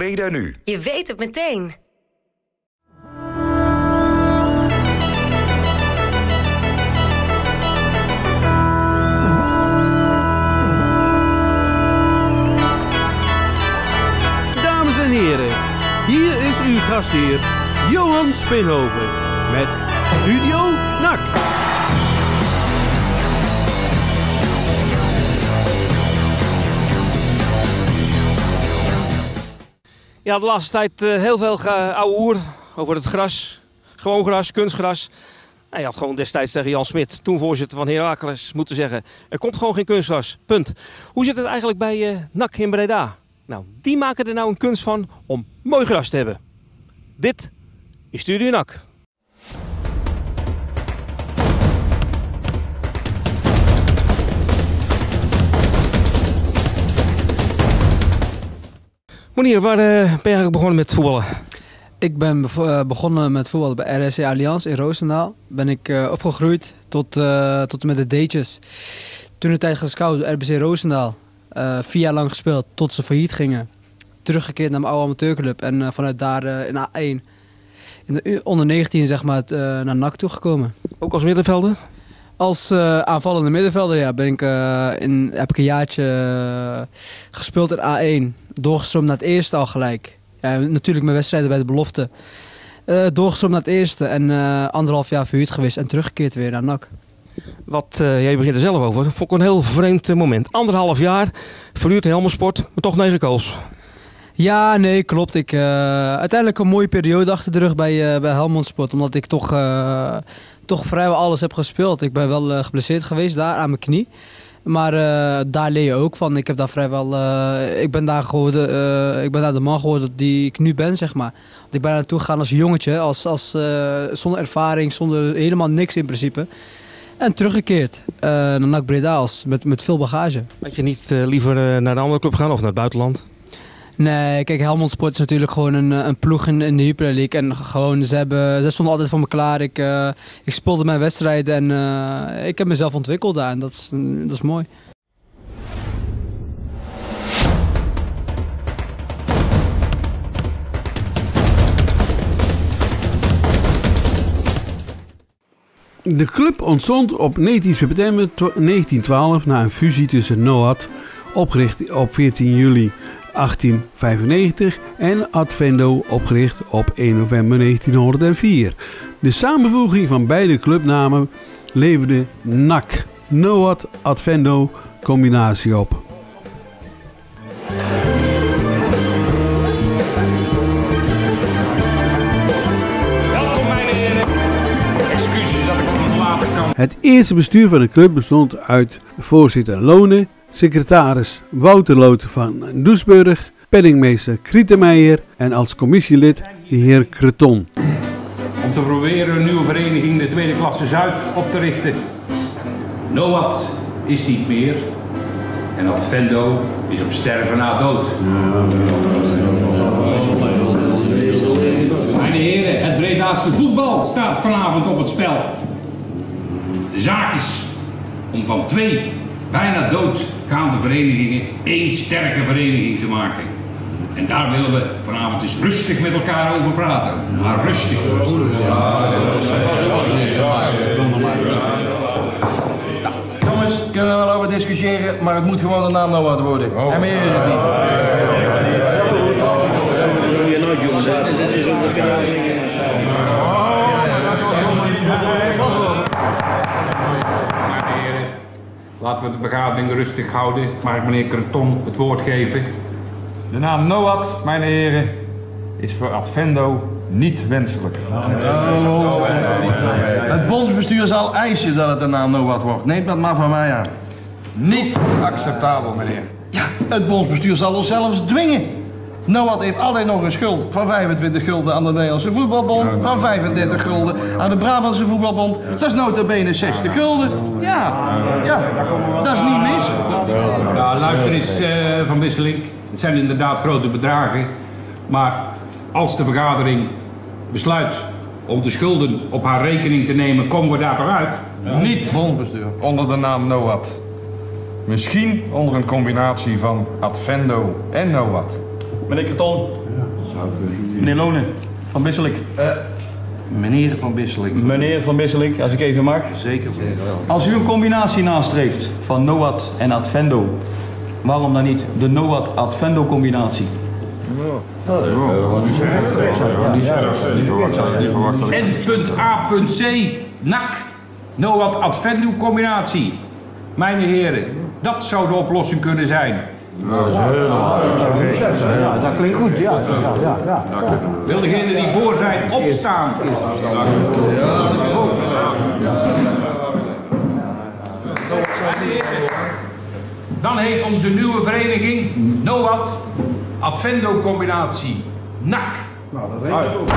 Breda Nu. Je weet het meteen. Dames en heren, hier is uw gastheer Johan Spinhoven met Studio NAC. Ja, de laatste tijd heel veel ouwe hoer over het gras. Gewoon gras, kunstgras. Hij had gewoon destijds tegen Jan Smit, toen voorzitter van Heracles, moeten zeggen: er komt gewoon geen kunstgras, punt. Hoe zit het eigenlijk bij NAC in Breda? Nou, die maken er nou een kunst van om mooi gras te hebben. Dit is Studio NAC. Wanneer, waar ben je eigenlijk begonnen met voetballen? Ik ben begonnen met voetballen bij RSC Alliance in Roosendaal. Ben ik opgegroeid tot en met de D'tjes. Toen de tijd gescout door RBC Roosendaal. 4 jaar lang gespeeld tot ze failliet gingen. Teruggekeerd naar mijn oude amateurclub en vanuit daar in A1. In de onder 19 zeg maar naar NAC toegekomen. Ook als middenvelder? Als aanvallende middenvelder ja, heb ik een jaartje gespeeld in A1. Doorgestroomd naar het eerste al gelijk. Ja, natuurlijk mijn wedstrijden bij de belofte. Doorgestroomd naar het eerste en 1,5 jaar verhuurd geweest en teruggekeerd weer naar NAC. Wat jij begint er zelf over, vond ik een heel vreemd moment. 1,5 jaar, verhuurd in Helmond Sport, maar toch 9 goals. Ja, nee, klopt. Ik uiteindelijk een mooie periode achter de rug bij Helmond Sport, omdat ik toch vrijwel alles heb gespeeld. Ik ben wel geblesseerd geweest daar aan mijn knie. Maar daar leer je ook van. Ik heb daar vrijwel, ik ben daar de man geworden die ik nu ben, zeg maar. Want ik ben daar naartoe gegaan als jongetje, zonder ervaring, zonder helemaal niks in principe. En teruggekeerd naar NAC Breda met veel bagage. Had je niet liever naar een andere club gaan of naar het buitenland? Nee, kijk, Helmond Sport is natuurlijk gewoon een ploeg in de Jupiler League. En gewoon, ze stonden altijd voor me klaar. Ik speelde mijn wedstrijden en ik heb mezelf ontwikkeld daar. En dat is mooi. De club ontstond op 19 september 1912 na een fusie tussen Noad, opgericht op 14 juli. 1895 en Advendo opgericht op 1 november 1904. De samenvoeging van beide clubnamen leverde NAC, Noad Advendo combinatie op. Welkom mijn heren. Excuses dat ik op later kan. Het eerste bestuur van de club bestond uit voorzitter Lone, secretaris Wouterloot van Doesburg, penningmeester Krietemeijer en als commissielid de heer Creton. Om te proberen een nieuwe vereniging de tweede klasse Zuid op te richten. Noad is niet meer en Advendo is op sterven na dood. Mijn heren, het Bredaanse voetbal staat vanavond op het spel. De zaak is om van 2 bijna doodgaande verenigingen 1 sterke vereniging te maken. En daar willen we vanavond eens rustig met elkaar over praten. Maar rustig. Jongens, kunnen we wel over discussiëren, maar het moet gewoon de naam Noad worden. En meer is het niet. Laten we de vergadering rustig houden. Mag ik meneer Creton het woord geven? De naam Noad, mijn heren, is voor Advendo niet wenselijk. Oh. Het bondsbestuur zal eisen dat het de naam Noad wordt. Neem dat maar van mij aan. Niet acceptabel, meneer. Ja, het bondsbestuur zal ons zelfs dwingen. Noad heeft altijd nog een schuld van 25 gulden aan de Nederlandse voetbalbond, van 35 gulden aan de Brabantse voetbalbond. Dat is nota bene 60 gulden. Ja, dat is niet mis. Nou, luister eens, Van Wisselink. Het zijn inderdaad grote bedragen. Maar als de vergadering besluit om de schulden op haar rekening te nemen, komen we daar toch uit? Ja. Niet bondbestuur. Onder de naam Noad. Misschien onder een combinatie van Advendo en Noad. Meneer Kreton. Ja. Meneer Lonen. Van Bisselik. Meneer Van Bisselik. Meneer Van Bisselik, als ik even mag. Zeker wel. Als u een combinatie nastreeft van Noad en Advendo, waarom dan niet de Noad-Advendo combinatie? N.A.C. NAC. Noad-Advendo combinatie. Mijn heren, dat zou de oplossing kunnen zijn. Ja, dat klinkt goed, ja. Wil degene die voor zijn opstaan? Dan heet onze nieuwe vereniging Noad Advendo Combinatie NAC. Nou, dat weet ik ook.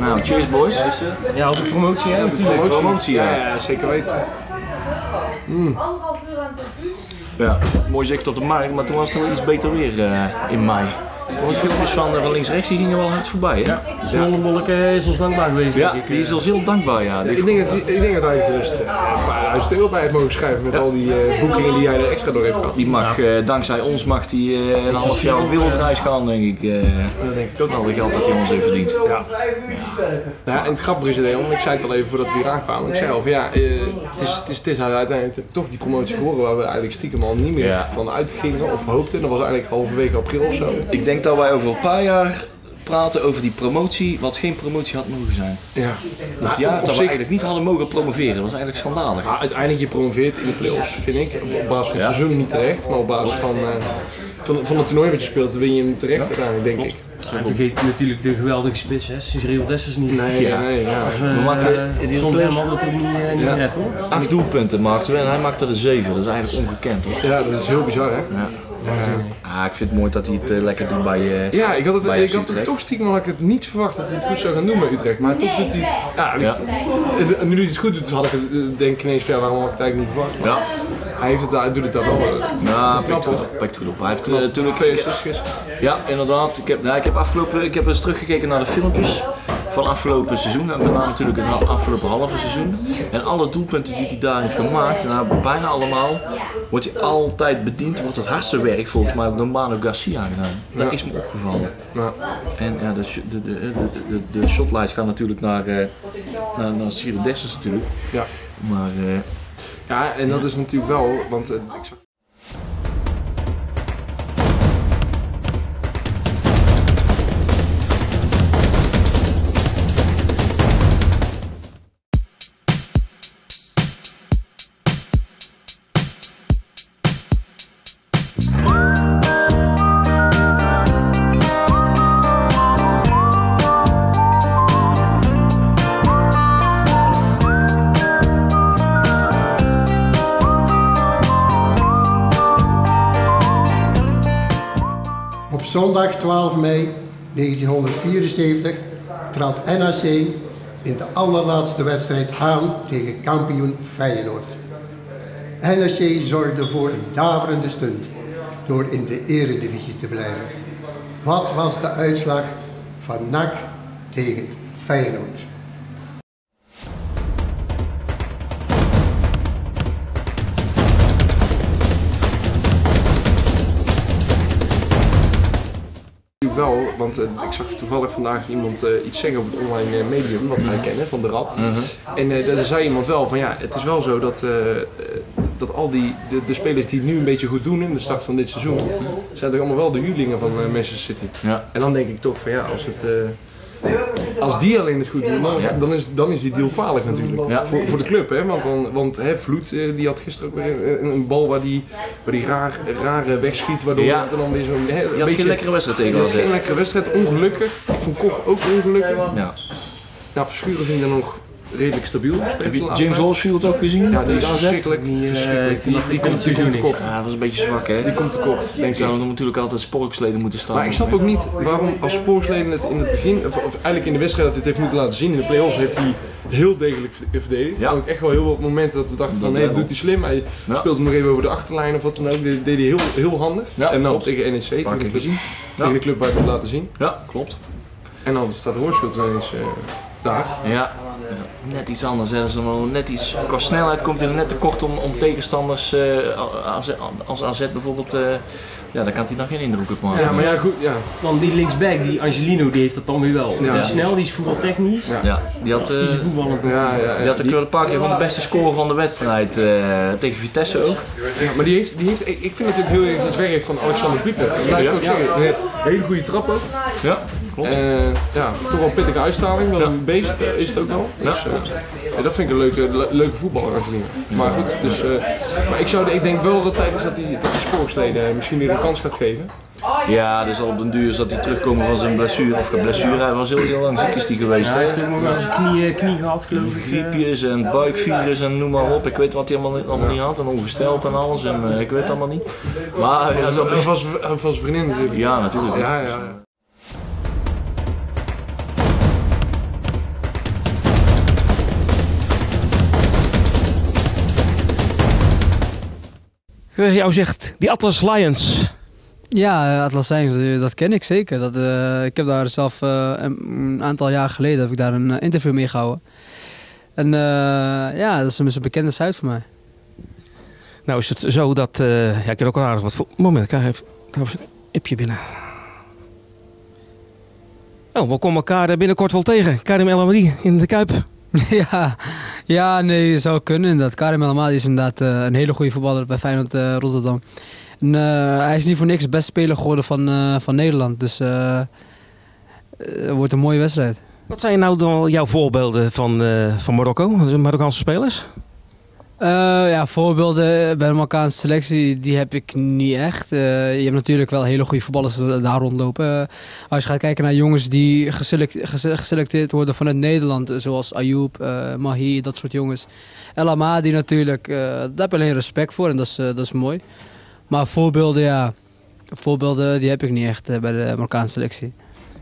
Nou, cheers boys. Ja, op de promotie hè, natuurlijk. De promotie, ja. Ja, zeker weten. Anderhalf uur aan de ja, mooi zeker tot de markt, maar toen was het wel iets beter weer in mei. Want filmpjes van links-rechts die gingen wel hard voorbij, hè? Ja. De zonnebolleke is ons dankbaar geweest. Ja, die is ons heel dankbaar, ja. Ik denk dat hij gerust een paar duizend euro bij heeft mogen schrijven met al die boekingen die hij er extra door heeft gehad. Die mag, dankzij ons mag hij een half jaar op wereldreis gaan, denk ik. Dat denk ik ook wel, het geld dat hij ons heeft verdiend. Ja. Ja, en het grappige is, ik zei het al even voordat we hier aankwamen. Ik zei al van ja, het is uiteindelijk toch die promotie geworden waar we eigenlijk stiekem al niet meer van uitgingen of hoopten. Dat was eigenlijk halverwege april of zo. Ik denk dat wij over een paar jaar praten over die promotie, wat geen promotie had mogen zijn. Ja. Dat jaar dat we eigenlijk niet hadden mogen promoveren, dat was eigenlijk schandalig. Ja, uiteindelijk je promoveert in de play-offs, vind ik. Op basis van het seizoen niet terecht, maar op basis van het toernooi wat je speelt, dan win je hem terecht uiteindelijk, denk ik. En vergeet natuurlijk de geweldige spits, hè? Cyriel Dessers niet. Zonder hem had het ook niet net, hoor. 8 doelpunten maakten we en hij maakte er 7, dat is eigenlijk ongekend, hoor. Ja, dat is heel bizar, hè? Ja. Ah, ik vind het mooi dat hij het lekker doet bij ja, ik had het toch stiekem dat ik het niet verwacht dat hij het goed zou gaan doen bij Utrecht. Maar toch doet hij het. En nu hij het goed doet, had ik het denk ik ineens van ja, waarom had ik het eigenlijk niet verwacht. Maar hij doet het daar wel. Ja, pakt goed op. Hij heeft toen ook 62. Ja, inderdaad. Ik heb eens teruggekeken naar de filmpjes van afgelopen seizoen en met name natuurlijk het afgelopen halve seizoen. En alle doelpunten die hij daar heeft gemaakt, nou, bijna allemaal, wordt hij altijd bediend, wordt het hardste werk volgens mij door Manu Garcia gedaan. Dat is me opgevallen. Ja. En ja, de shotlijst gaan natuurlijk naar Cyriel Dessers natuurlijk. Ja. Maar, en dat is natuurlijk wel, want... Zondag 12 mei 1974 trad NAC in de allerlaatste wedstrijd aan tegen kampioen Feyenoord. NAC zorgde voor een daverende stunt door in de eredivisie te blijven. Wat was de uitslag van NAC tegen Feyenoord? Wel, want ik zag toevallig vandaag iemand iets zeggen op het online medium, wat wij kennen, van de Rad. En daar zei iemand wel van ja, het is wel zo dat, dat al de spelers die het nu een beetje goed doen in de start van dit seizoen, zijn toch allemaal wel de huurlingen van Manchester City. Ja. En dan denk ik toch van ja, als het... Als die alleen het goed doen, dan is die deal kwalijk natuurlijk. Ja. Voor de club, hè? Want hè, Vloed die had gisteren ook weer een bal waar die rare wegschiet, waardoor het dan weer zo'n beetje... had geen lekkere wedstrijd tegen AZ. Geen lekkere wedstrijd, ongelukkig. Van Kok ook ongelukkig. Ja. Nou, Verschuren vind ik dan nog redelijk stabiel. Heb je James Horsfield ook gezien? Ja, die is verschrikkelijk. Die komt tekort. Ja, dat was een beetje zwak, hè? Die komt tekort, denk ik. Zouden er natuurlijk altijd spoorsleden moeten staan. Maar ik snap ook niet waarom als spoorsleden het in het begin, of eigenlijk in de wedstrijd dat hij het heeft moeten laten zien. In de play-offs heeft hij heel degelijk verdedigd. Ja. Ook echt wel heel wat momenten dat we dachten van, nee, dat doet hij slim. Hij speelt hem nog even over de achterlijn of wat dan ook. Dat deed hij heel handig. Ja. En dan op tegen NEC, tegen de club waar ik het laten zien. Ja, klopt. En dan staat Horsfield ineens daar. Ja. Net iets anders, hè. Dus dan net iets, qua snelheid komt hij er net tekort om tegenstanders als AZ bijvoorbeeld, daar kan hij dan geen indruk op maken. Ja, maar ja, goed, ja. Want die linksback, die Angelino, die heeft dat dan weer wel. Ja. Die is snel, die is voetbaltechnisch. Ja. Ja. Die had een paar keer van de beste score van de wedstrijd, tegen Vitesse ook. Ja, maar ik vind het ook heel erg het werk van Alexander Pieper. Hele goede trap ook. Ja. Toch wel een pittige uitstraling, wel een beest is het ook wel. Dus, dat vind ik een leuke voetballer als maar goed, dus, maar ik denk wel dat tijdens dat die spoorsleden misschien weer een kans gaat geven. Ja, dus al op den duur is dat hij terugkomen van zijn blessure, of blessure, hij was heel lang ziek is die geweest. Hij heeft ook wel zijn knie gehad, geloof ik. Griepjes en buikvirus en noem maar op, ik weet wat hij allemaal niet had en ongesteld en alles en ik weet het allemaal niet. Maar ja, zo was vriendin natuurlijk. Ja, natuurlijk. Ja. Jou zegt die Atlas Lions. Ja, Atlas Lions, dat ken ik zeker. Ik heb daar zelf een aantal jaar geleden heb ik daar een interview mee gehouden. En dat is een bekende site voor mij. Nou is het zo dat... ik heb ook al aardig wat voor... Moment, ik heb trouwens een appje binnen. Oh, we komen elkaar binnenkort wel tegen. Karim El-Ahmadi in de Kuip. Ja, nee, dat zou kunnen inderdaad. Karim El-Ahmadi is inderdaad een hele goede voetballer bij Feyenoord Rotterdam. En, hij is niet voor niks best speler geworden van Nederland, dus het wordt een mooie wedstrijd. Wat zijn nou dan jouw voorbeelden van Marokko, de Marokkaanse spelers? Voorbeelden bij de Marokkaanse selectie, die heb ik niet echt. Je hebt natuurlijk wel hele goede voetballers daar rondlopen. Als je gaat kijken naar jongens die geselecteerd worden vanuit Nederland, zoals Ayoub, Mahi, dat soort jongens. El-Ahmadi natuurlijk, daar heb ik alleen respect voor en dat is mooi. Maar voorbeelden die heb ik niet echt bij de Marokkaanse selectie.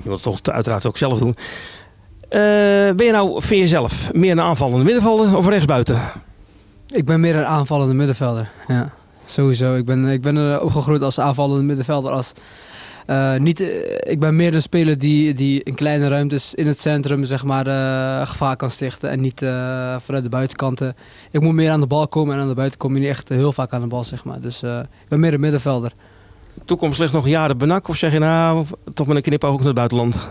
Je wilt het toch uiteraard ook zelf doen. Ben je nou, vind je zelf, meer een aanvallende middenvelder of rechtsbuiten? Ik ben meer een aanvallende middenvelder, ja. Sowieso. Ik ben er opgegroeid als aanvallende middenvelder. Ik ben meer een speler die in kleine ruimtes in het centrum zeg maar, gevaar kan stichten en niet vanuit de buitenkanten. Ik moet meer aan de bal komen en aan de buitenkant kom je niet echt heel vaak aan de bal. Zeg maar. Dus ik ben meer een middenvelder. Toekomst ligt nog jaren benak of zeg je nou toch met een knipoog ook naar het buitenland?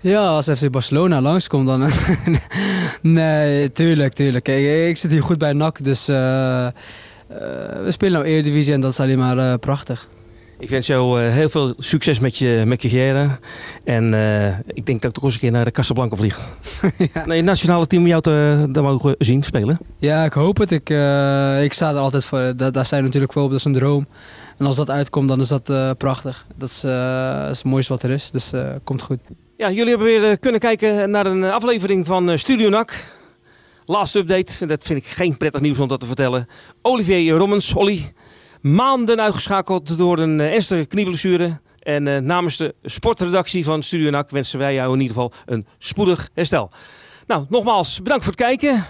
Ja, als FC Barcelona langskomt dan... Nee, tuurlijk. Kijk, ik zit hier goed bij NAC, dus we spelen nou Eredivisie en dat is alleen maar prachtig. Ik wens jou heel veel succes met je carrière. En ik denk dat ik toch eens een keer naar de Casablanca vlieg. Ja. Nee, het nationale team jou te mogen zien spelen. Ja, ik hoop het. Ik sta er altijd voor. Daar sta je natuurlijk voor op. Dat is een droom. En als dat uitkomt, dan is dat prachtig. Dat is het mooiste wat er is. Dus komt goed. Ja, jullie hebben weer kunnen kijken naar een aflevering van Studio NAC. Laatste update, en dat vind ik geen prettig nieuws om dat te vertellen. Olivier Rommens, Olly, maanden uitgeschakeld door een ernstige knieblessure. En namens de sportredactie van Studio NAC wensen wij jou in ieder geval een spoedig herstel. Nou, nogmaals bedankt voor het kijken.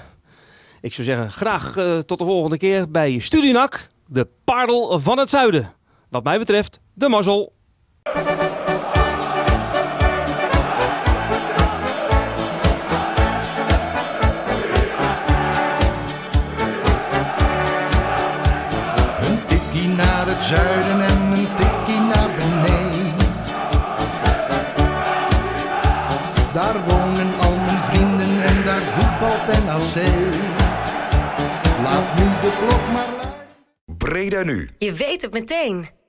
Ik zou zeggen graag tot de volgende keer bij Studio NAC, de parel van het zuiden. Wat mij betreft, de mazzel. Zuiden en een tikkie naar beneden. Daar wonen al mijn vrienden en daar voetbalt NAC. Laat nu de klok maar luiden. Breda nu. Je weet het meteen.